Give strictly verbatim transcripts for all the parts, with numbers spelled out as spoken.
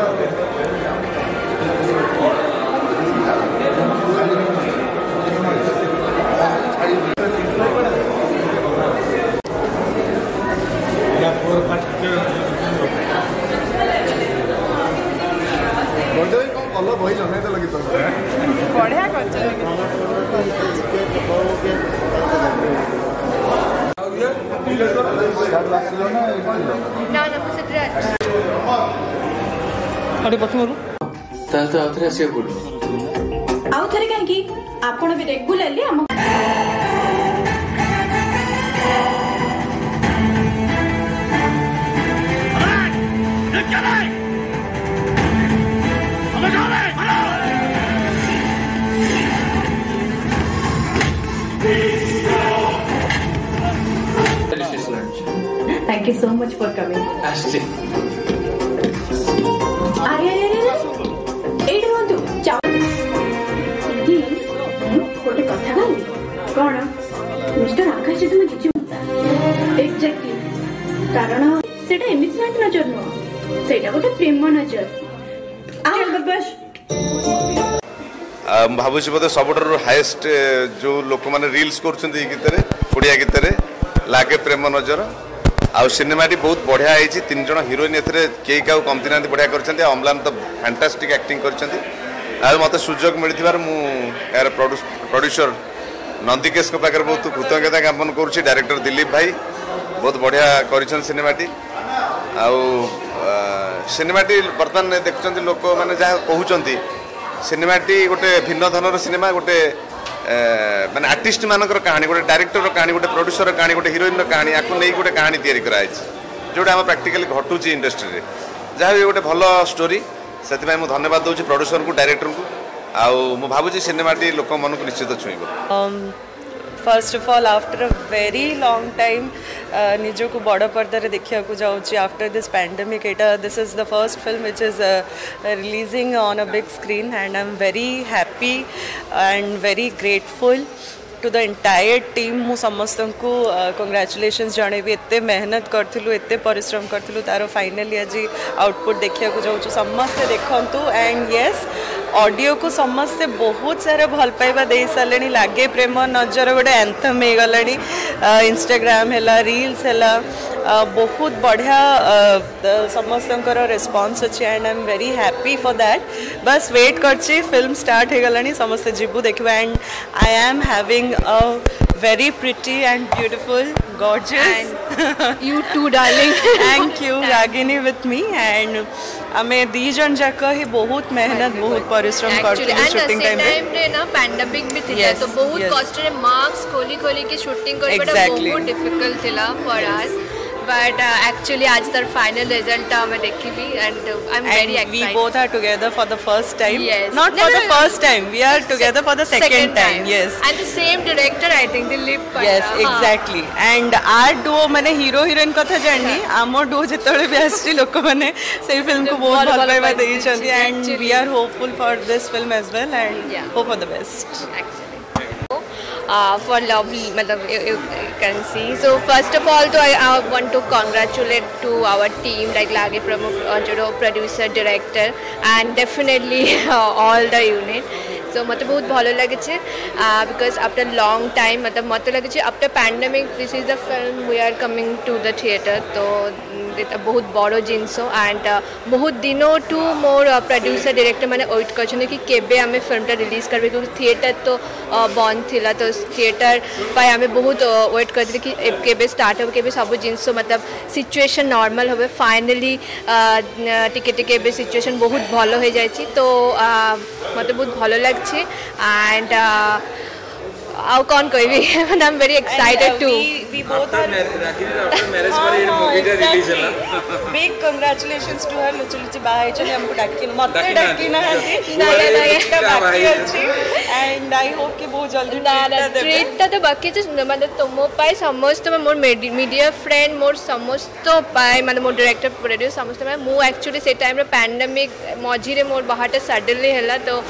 भावुँ बोधे सब हाएस्ट जो लोक मैंने रिल्स कर गीतर ओडिया गीतर लागे प्रेम नजर आ सिनेमाटी बहुत बढ़िया है। तीन जन हीरोइन ए कई क्या कमती ना बढ़िया कर अमलान तो फैंटास्टिक एक्टिंग कर मत सुजोग मिलवर मुझे प्रोड्यूसर नंदिकेश पाखे बहुत कृतज्ञता ज्ञापन करुँच। डायरेक्टर दिलीप भाई बहुत बढ़िया कर सिनेमाटी आनेमाटी बर्तमान देखुं लोक मैंने जहाँ कहते सिनेमाटी गोटे भिन्न धनर सिनेमा गोटे माने आर्टिस्ट मानकर कहानी गोटे डायरेक्टर कहानी गोटे प्रोड्यूसर कहानी गोटे हीरोइन कहानी आपको नहीं गोटे कहानी तैयारी कराई जोटा आम प्रैक्टिकली घटुची इंडस्ट्री में जहाँ भी गोटे भल स्टोरी से धन्यवाद दूसरी प्रोड्यूसर को डायरेक्टर को आउ भावुँ सिनेमाटी लोक मन को निश्चित छुईब। First of all after a very long time निजो को बड़ पर्दार देखा जाऊँगी आफ्टर दिस पैंडेमिक एटा this is the first film which is releasing on a big screen and I am very happy and very grateful to the entire team. मु समस्त को कंग्रेचुलेशंस जणेबी एते मेहनत करथिलु एते परिश्रम करथिलु तारो फाइनली आज आउटपुट देखा जाऊँ समस्ते देखंतु एंड यस ऑडियो को समस्ते बहुत सारा भल पाइबा दे सारे लागे प्रेम नजर गोटे एंथम हो गला इंस्टाग्राम है रील्स है बहुत बढ़िया समस्त रेस्पॉन्स अच्छे and I am very happy for that. बस वेट करची फिल्म स्टार्ट हो गला समस्ते जीवू देखा and I am having a very pretty and beautiful gorgeous and you too darling thank you Ragini with me and ame di jan jaka hi bahut mehnat bahut parisram karti shooting time re na pandemic bhi thila to bahut cost re marks kholi kholi ke shooting kar bada bahut difficult thila for us but actually aaj tar final result ame dekhibi and I'm very excited we both are together for the first time not for the first time we are together for the second time yes and the same director I think Dilip Panda yes exactly हाँ. and our duo माने hero heroine कथा जाननी आमो duo जेतळे भी आसी लोक माने सेही film को बहुत भल पाइबा देई छथि and we are hopeful for this film as well and yeah. hope for the best actually uh, for lovely मतलब you, you can see so first of all so I uh, want to congratulate to our team like Lage Prem Nazar producer director and definitely uh, all the unit तो मत बहुत भलो लगे because after long time मतलब मत लगे after pandemic this is the film we are coming to the theatre तो एटा बहुत बड़ जिनस एंड बहुत दिनों टू मोर प्रोड्यूसर डायरेक्टर मैंने वेट कर कि केबे आमे फिल्मटा रिलीज करबे क्योंकि थिएटर तो बंद थिला तो थिएटर पर आमे बहुत वेट करते कि केबे स्टार्ट हो केबे सब जिनस मतलब सिचुएशन नॉर्मल होबे फाइनली टिके टिके बे सिचुएशन बहुत भलो हो जाइछि तो मत बहुत भलो लगे and uh, how can I be and I'm very excited and, uh, we, too we both after are Ragini after marriage par ye movie da release hela big congratulations to her luchi luchi bhai chali amko dakki matte dakki na hati na na ekta baki achi and I hope ki bahut jaldi treat ta to baki je mane tomo pai samosto mor media friend mor samosto pai mane mor director producer samosto mane mu actually se time re pandemic moji re mor bahar ta suddenly hela to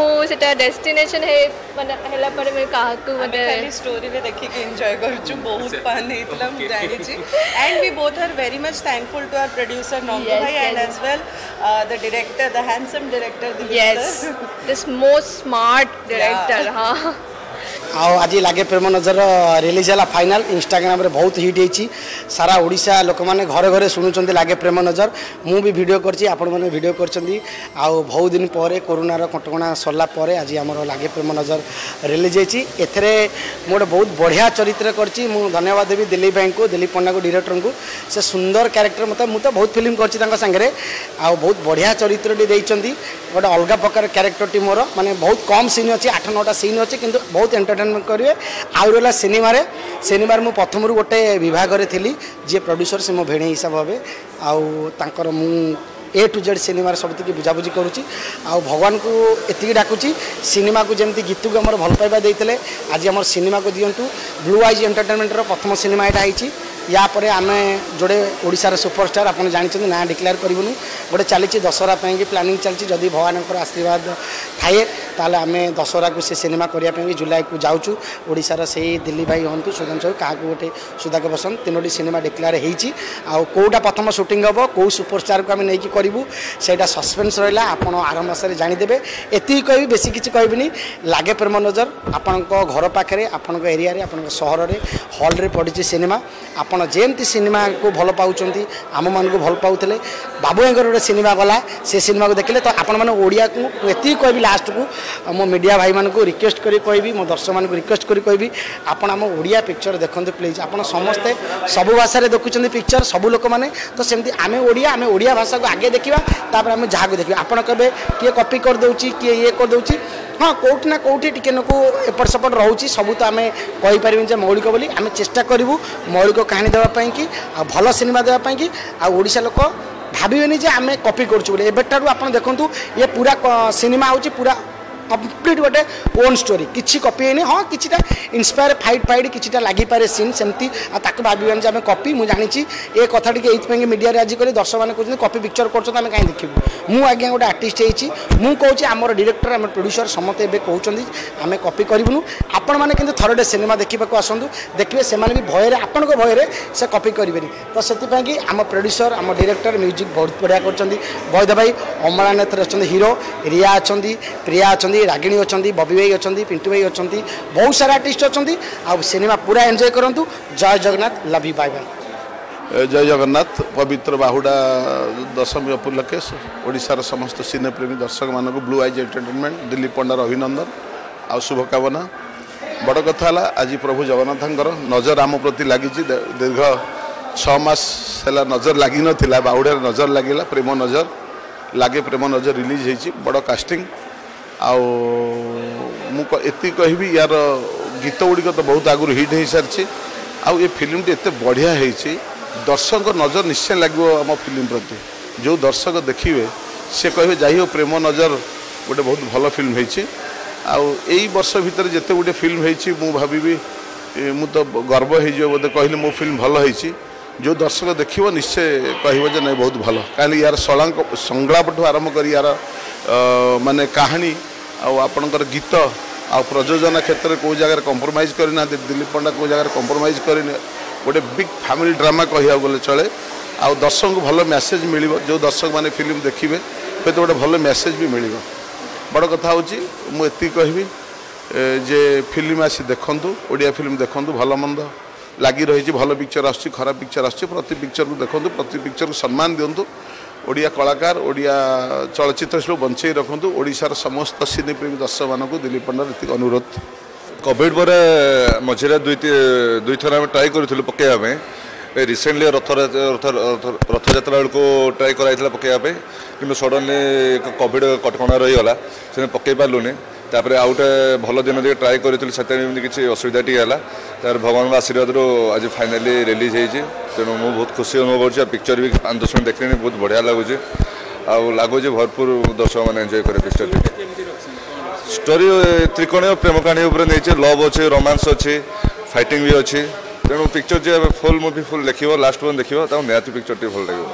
mu se ta destination he mane hela pare me kaha ku mane खाली story रे देखि के enjoy करू बहुत fun. Itlam Janeji. And we both are very much thankful to our producer Nandu yes, Bhai yes. and as well uh, the director, the handsome director. The yes. Director. This most smart director. Ha. Yeah. Huh? आओ आज लागे प्रेम नजर release है final Instagram रे बहुत hit होती सारा ओडिशा लोक मैंने घरे घरे शुणुंट लागे प्रेम नजर मु भी वीडियो करची आपण मैंने वीडियो करचंदी आउ बहुत दिन पर कोरोना रो कटकणा सरला पर आज हमरो लागे प्रेम नजर रिलीज होती एथरे मोर बहुत बढ़िया चरित्र करची मु धन्यवाद देबी दिलीप भाई को दिलीप पंडा को डायरेक्टर को से सुंदर कैरेक्टर मतलब मु तो बहुत फिल्म करची तांका संगे आ बहुत बढ़िया चरित्र डी देइचंदी गोटे अलग प्रकार कैरेक्टर टी मोर माने बहुत कम सीन अच्छी आठ नौटा सीन अच्छी किंतु बहुत एंटरटेनमेंट करेंगे आउला सिनेमार सिनेमार मु प्रथम गोटे विभाग रे थी जी प्रोड्यूसर से मो भेणे हिसाब भावे आउर मु ए टू जेड सिनेमार सब बुझाबुझी करुच्ची आउ भगवान को एति डाकुची सिनेमा को जमी गीत को आम भल पाइबा देते आज आम सिनेमा को दिंटू ब्लू आइज एंटरटेनमेंटर प्रथम सिनेमा यहाँ होती यापर आम जोड़े ओडिशार सुपरस्टार आपने जानते ना डिक्लेयर करूँ गोटे चली दशहरा पर प्लानिंग चलती जदि भगवान आशीर्वाद थाए ताले आम दशहरा को से सिनेमा करने जुलाई को जाऊँ ओडिशार से दिलीप भाई हूँ सुजन साहू क्या गोटे सुधाकर बसंत तीनोटी सिनेमा डिक्लेयर होती आउ कौटा प्रथम सुटिंग हे कौ सुपरस्टार को आम नहीं करूँ सहीटा सस्पेन्स रहा आप आर मसने जाणीदे एति कह बेस किसी कहबी लागे प्रेम नजर आपण घर पाखे आपण एरिया आपण सहर में हल रे पड़ी सिनेमा आप जेमती सिनेमा को भल पाँच आम मान भल पाते बाबूआई गोटे सिनेमा गला से सिनेमा को देखिले तो आपण मैंने ओडिया को एति कह लास्ट को मो मीडिया भाई मानक रिक्वेस्ट करी कह मो दर्शक मानक रिक्वेस्ट करी कह आपण आम ओडिया पिक्चर देखते प्लीज आप समस्ते सबू भाषा देखुं पिक्चर सबू लोक मैंने तो सेमती आम ओडिया आम ओडिया भाषा को आगे देखा तापर आम जहाँ को देखा आपड़ कहे किए कॉपी करदे किए ये करदे हाँ कौटी ना कौटी टी एपट सेपट रोचे सबू तो आम कहींपर मौलिक बोली आम चेष्टा करूँ मौलिक कहानी देवाई कि भल सिनेमा देवाई कि ओडिशा लोक भावे जे आम कॉपी करूँ आप देखूँ ये पूरा सिनेमा हो पूरा कंप्लीट गोटे ओन स्टोरी किसी कॉपी होनी हाँ कि इंस्पायर फाइट फाइट किटा लगिपे सीन सेमती भावानी आम कॉपी मुझे जानी ये कथा टी मीडिया आज कल दर्शक मैंने कहते कॉपी पिक्चर करें कहीं देखू मु आज्ञा गोटे आर्टिस्ट होती आमर डायरेक्टर आम प्रोड्यूसर समस्ते कहते आम कॉपी करूँ आपण मैंने कितने थरडे सिनेमा देखा आसतु देखिए से भी भयर आपण भयर से कॉपी करें तो से आम प्रोड्यूसर आम डायरेक्टर म्यूजिक बहुत बढ़िया कर वैद्य भाई अमरनाथ अच्छा हीरो रिया अच्छा प्रिया अच्छा रागिणी अच्छा बबी भाई अच्छा पिंटू भाई अच्छा बहुत सारा आर्टिस्ट अच्छा सिनेमा पूरा एंजॉय करंतु जय Jagannath love you bye bye जय जगन्नाथ पवित्र बाहुडा दशमी उपलक्षे ओडिशार समस्त सिनेप्रेमी दर्शक मानक ब्लू आइज एंटरटेनमेंट दिलीप पंडार अभिनंदन आ शुभकामना बड़ कथा आज प्रभु जगन्नाथंकर नजर आम प्रति लगी दीर्घ छह मास सेला नजर लग ना बाहुडा नजर लगे प्रेम नजर लागे प्रेम नजर रिलीज होती बड़ कास्टिंग आउ मु एति कहबी यार गीत गुड़िक तो बहुत आगुरी हिट हो सारी आउ ये फिल्मटी एत बढ़िया होती दर्शक नजर निश्चय लगे आम फिल्म प्रति जो दर्शक देखिए से कहे जाइ हो प्रेम नजर गोटे बहुत भल फिल्म होती आउ यही वर्ष भितर जिते गोटे फिल्म होती मु भावी मु तो गर्व हो बोलते कहली मो फिल्म भल होती जो दर्शक देखिए निश्चय कह ना बहुत भल कहीं यार सला संलापठ आरंभ कर यार माने कहानी आपणकर गीत आ प्रयोजना क्षेत्र में कौ जगह कंप्रोमाइज करना दिलीप पंडा कौ जगह कंप्रोमाइज करनी गोटे बिग फैमिली ड्रामा कह गले चले आ दर्शक को भल मैसेज मिल जो दर्शक मैंने फिल्म देखिए हे तो गोटे भल मैसेज भी मिल बड़ कथा हूँ एति कहबी जे फिल्म आसी देखूँ ओडिया फिल्म देखूँ भल मंद लगी रही भल पिक्चर आस खराब पिक्चर आस प्रति पिक्चर को देखूँ प्रति पिक्चर को सम्मान दिंतु ओडिया कलाकार ओडिया चलचित्रशिल्प बंचई रखुदू ओडिशार समस्त सिनेप्रेमी दर्शक मानक दिलीप पंडा रीतिक अनुरोध कॉविड पर मझेरे दुई थर आम ट्राए करूँ पकड़ापी रिसेंटली रथ रथजात्रा बेलू ट्राए कराइला पकड़ापी कि सडनली कॉविड कटकणा रहीगला से पकई पारूनी तापर आउ गोटे भल दिन दिखे ट्राए करूँ से किसी असुविधा टी है तार भगवान आशीर्वाद रू आज फाइनाली रिलीज होती तेणु मुझे बहुत खुशी अनुभव कर पिक्चर भी पाँच दस मिनट देखने बहुत बढ़िया लगुच आगुच भरपूर दर्शक मैंने एंजय करें पिक्चर स्टोरी त्रिकोणीय प्रेम कहानी नहीं लव अच्छे रोमांस अच्छे फाइटिंग भी अच्छी तेणु पिक्चर जी फुल मुवी फुल देख लास्ट पर्यटन देखिए तो निहाती पिक्चर टी भल लगे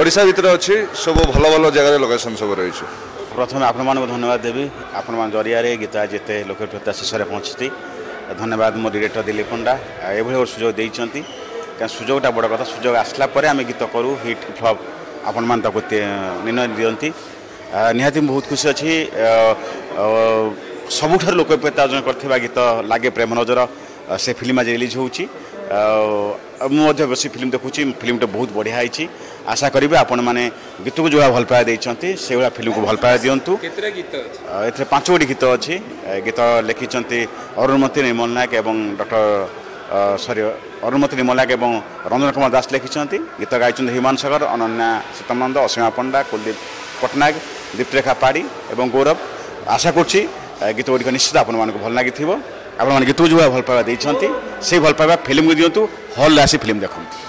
ओडिशा भितर अच्छी सब भल भल जगह लोकेशन सब रही है प्रथम आपण मानक धन्यवाद देवी आपण मान जरिया गीता जिते लोकप्रियता शेष पहुँचती धन्यवाद मो डायरेक्टर दिलीप पंडा ये सुजोग देती सुजोगटा बड़ कथा सुजोग आसलापर आम गीत करूँ हिट फ्लप आपण मान निर्णय दिखती निहाती बहुत खुशी अच्छी सबुठ लोकप्रियता अर्जन करथिबा गीत लागे प्रेम नजर से फिल्म आज रिलीज होउची मुझे बस फिल्म देखुची फिल्म तो बहुत बढ़िया है आशा करेंगे आपण मैंने गीत को जो भल पाया देते से भाया फिल्म को भल पाया दिंतु ए पांच गोटी गीत अच्छी गीत लिखिं अरुणमती निर्मल नायक एवं डॉक्टर सॉरी अरुणमती निर्मल नायक एवं रंजन कुमार दास लिखिं गीत गायचंद हिमानसागर अनन्या सीतामानंद असीमा पंडा कुलदीप पट्टनायक दीपरेखा पाढ़ी एवं गौरव आशा कर गीत गुड़िक निश्चित आपण मानक भल लगी आपण गीत को जो भल पाइबा देते से भल पाइबा फिल्म को दिंतु हल आसी फिल्म देखते।